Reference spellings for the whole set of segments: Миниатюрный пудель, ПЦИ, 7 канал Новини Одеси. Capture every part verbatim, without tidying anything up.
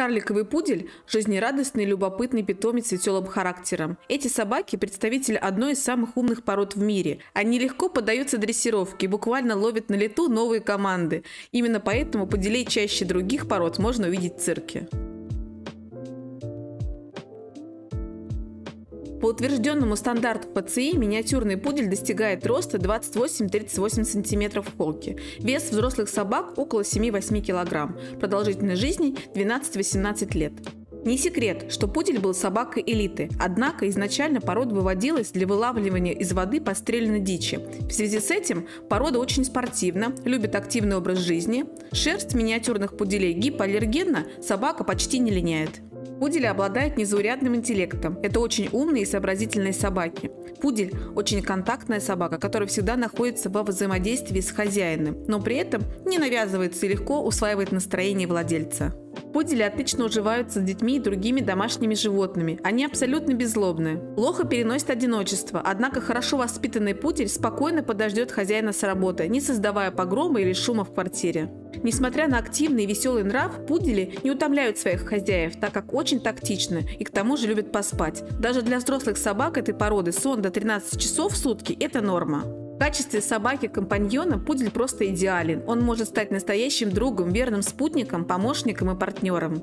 Карликовый пудель – жизнерадостный, любопытный питомец с веселым характером. Эти собаки – представители одной из самых умных пород в мире. Они легко поддаются дрессировке и буквально ловят на лету новые команды. Именно поэтому пуделей чаще других пород можно увидеть в цирке. По утвержденному стандарту ПЦИ миниатюрный пудель достигает роста двадцать восемь - тридцать восемь сантиметров в холке. Вес взрослых собак около семи-восьми килограмм. Продолжительность жизни двенадцать-восемнадцать лет. Не секрет, что пудель был собакой элиты, однако изначально порода выводилась для вылавливания из воды подстреленной дичи. В связи с этим порода очень спортивна, любит активный образ жизни. Шерсть миниатюрных пуделей гипоаллергенна, собака почти не линяет. Пудели обладают незаурядным интеллектом. Это очень умные и сообразительные собаки. Пудель – очень контактная собака, которая всегда находится во взаимодействии с хозяином, но при этом не навязывается и легко усваивает настроение владельца. Пудели отлично уживаются с детьми и другими домашними животными. Они абсолютно беззлобны. Плохо переносят одиночество, однако хорошо воспитанный пудель спокойно подождет хозяина с работы, не создавая погрома или шума в квартире. Несмотря на активный и веселый нрав, пудели не утомляют своих хозяев, так как очень тактичны и к тому же любят поспать. Даже для взрослых собак этой породы сон до тринадцати часов в сутки – это норма. В качестве собаки-компаньона пудель просто идеален. Он может стать настоящим другом, верным спутником, помощником и партнером.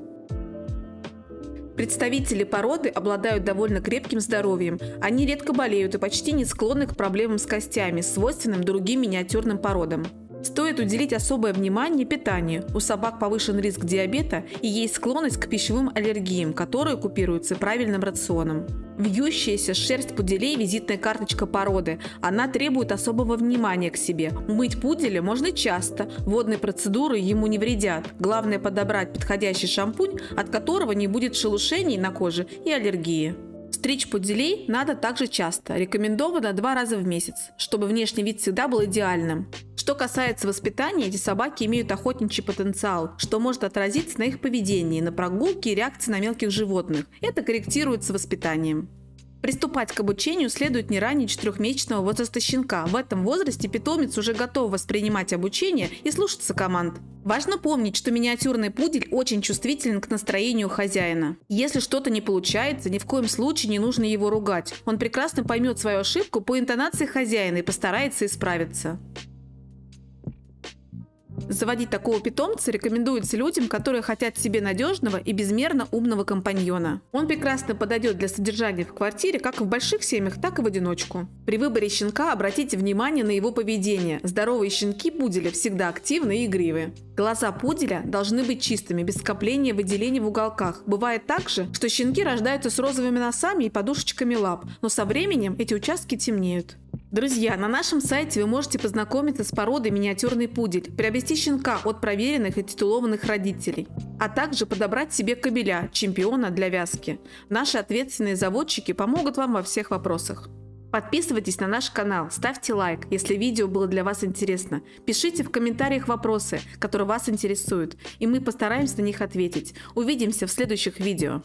Представители породы обладают довольно крепким здоровьем. Они редко болеют и почти не склонны к проблемам с костями, свойственным другим миниатюрным породам. Стоит уделить особое внимание питанию. У собак повышен риск диабета и есть склонность к пищевым аллергиям, которые купируются правильным рационом. Вьющаяся шерсть пуделей – визитная карточка породы. Она требует особого внимания к себе. Мыть пуделя можно часто, водные процедуры ему не вредят. Главное – подобрать подходящий шампунь, от которого не будет шелушений на коже и аллергии. Стричь пуделей надо также часто, рекомендовано два раза в месяц, чтобы внешний вид всегда был идеальным. Что касается воспитания, эти собаки имеют охотничий потенциал, что может отразиться на их поведении, на прогулке и реакции на мелких животных. Это корректируется воспитанием. Приступать к обучению следует не ранее четырехмесячного возраста щенка. В этом возрасте питомец уже готов воспринимать обучение и слушаться команд. Важно помнить, что миниатюрный пудель очень чувствителен к настроению хозяина. Если что-то не получается, ни в коем случае не нужно его ругать. Он прекрасно поймет свою ошибку по интонации хозяина и постарается исправиться. Заводить такого питомца рекомендуется людям, которые хотят себе надежного и безмерно умного компаньона. Он прекрасно подойдет для содержания в квартире как в больших семьях, так и в одиночку. При выборе щенка обратите внимание на его поведение. Здоровые щенки пуделя всегда активны и игривы. Глаза пуделя должны быть чистыми, без скопления выделений в уголках. Бывает также, что щенки рождаются с розовыми носами и подушечками лап, но со временем эти участки темнеют. Друзья, на нашем сайте вы можете познакомиться с породой миниатюрный пудель, приобрести щенка от проверенных и титулованных родителей, а также подобрать себе кобеля, чемпиона для вязки. Наши ответственные заводчики помогут вам во всех вопросах. Подписывайтесь на наш канал, ставьте лайк, если видео было для вас интересно. Пишите в комментариях вопросы, которые вас интересуют, и мы постараемся на них ответить. Увидимся в следующих видео.